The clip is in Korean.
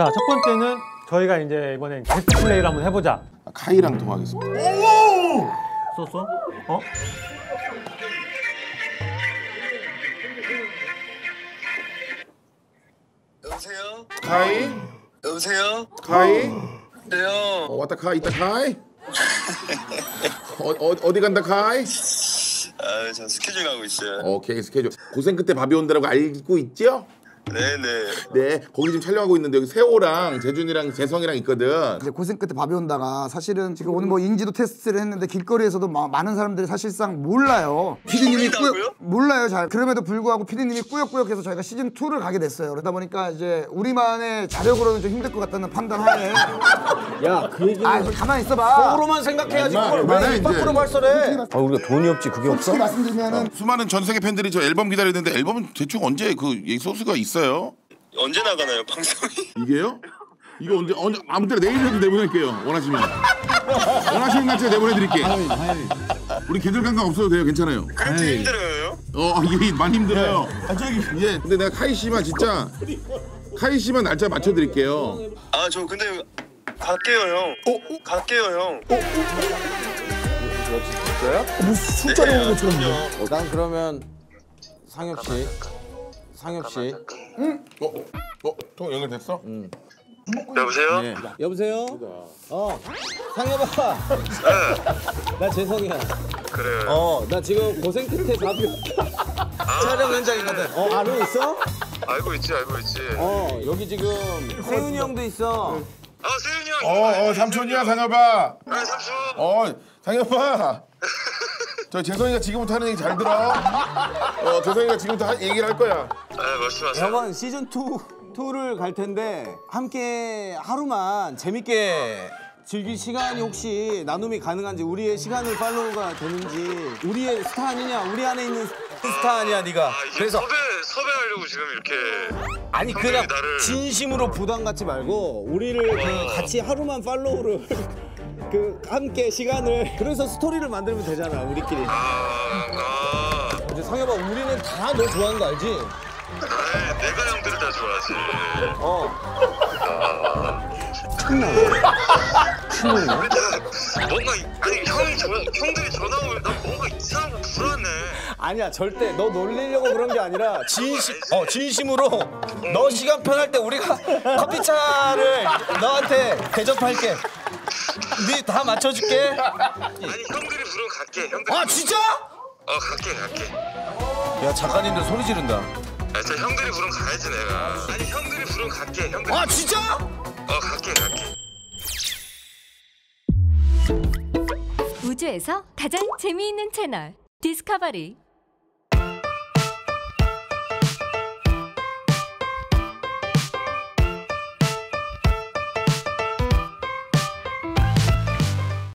자, 첫 번째는 저희가 이제 이번엔 게스트 플레이를 한번 해보자. 카이랑 통화하겠습니다. 오! 썼어? 어? 여보세요? 카이? 여보세요? 카이? 네요. 왔다 카이, 이따 카이? 어디 간다 카이? 아, 저 스케줄 가고 있어요. 오케이, 스케줄. 고생 끝에 밥이 온다라고 알고 있죠? 네네. 네, 거기 지금 촬영하고 있는데 여기 세호랑 재준이랑 재성이랑 있거든. 이제 고생 끝에 밥이 온다가 사실은 지금 오늘 뭐 인지도 테스트를 했는데 길거리에서도 많은 사람들이 사실상 몰라요. 피디님이 몰라요 잘. 그럼에도 불구하고 피디님이 꾸역꾸역해서 저희가 시즌 2를 가게 됐어요. 그러다 보니까 이제 우리만의 자력으로는 좀 힘들 것 같다는 판단하에. 야, 그 얘기는. 아, 가만히 있어봐. 속으로만 생각해야지. 그걸 왜 밖으로 발설해? 아, 우리가 돈이 없지 그게 없어? 솔직히 말씀드리면은 수많은 전 세계 팬들이 저 앨범 기다리는데 앨범은 대충 언제 그 소스가 있어? 있어요? 언제 나가나요 방송이? 이게요? 이거 언제 아무 때나 내일이라도 내보낼게요. 원하시면 원하시는 날짜 내보내드릴게. 우리 계절 감각 없어도 돼요. 괜찮아요. 그렇게 힘들어요? 이게 많이 힘들어요. 예. 근데 내가 카이 씨만 진짜 카이 씨만 날짜 맞춰드릴게요. 아, 저 근데 갈게요 형. 갈게요 형. 진짜야? 무슨 숫자를 보는 것처럼. 난 그러면 상엽 씨. 상엽 씨. 응? 통화 연결됐어? 응. 여보세요? 네. 여보세요? 상엽아. 네. 나 재성이야. 그래. 나 지금 고생 끝에 밥이 온다. 촬영 현장이거든. 알고 있어? 알고 있지. 여기 지금 세윤이 형도 있어. 세윤이 형. 삼촌이야 상엽아. 네, 삼촌. 상엽아. 저 재성이가 지금부터 하는 얘기 잘 들어. 재성이가 지금부터 얘기를 할 거야. 네, 말씀하세요. 이번 시즌 2를 갈 텐데 함께 하루만 재밌게 즐길 시간이 혹시 나눔이 가능한지, 우리의 시간을 팔로우가 되는지, 우리의 스타 아니냐, 우리 안에 있는 스타 아니야 네가. 그래서 섭외하려고 지금 이렇게. 아니 그냥 나를... 진심으로 부담 갖지 말고 우리를 같이 하루만 팔로우를. 함께 시간을. 그래서 스토리를 만들면 되잖아 우리끼리. 이제 상엽아, 우리는 다 너 좋아하는 거 알지? 아, 내가 형들을 다 좋아하지. 충나. 뭔가 아니 형들이 전화 오면 난 뭔가 이상한 거 불안해. 아니야, 절대 너 놀리려고 그런 게 아니라 진심으로 너 시간 편할 때 우리가 커피차를 너한테 대접할게. 네 다 맞춰줄게. 아니 형들이 부르면 갈게. 형들. 아 진짜? 갈게. 야 작가님들 소리 지른다. 아 진짜 형들이 부르면 가야지 내가. 아니 형들이 부르면 갈게. 형들. 아 진짜? 갈게. 우주에서 가장 재미있는 채널 디스커버리.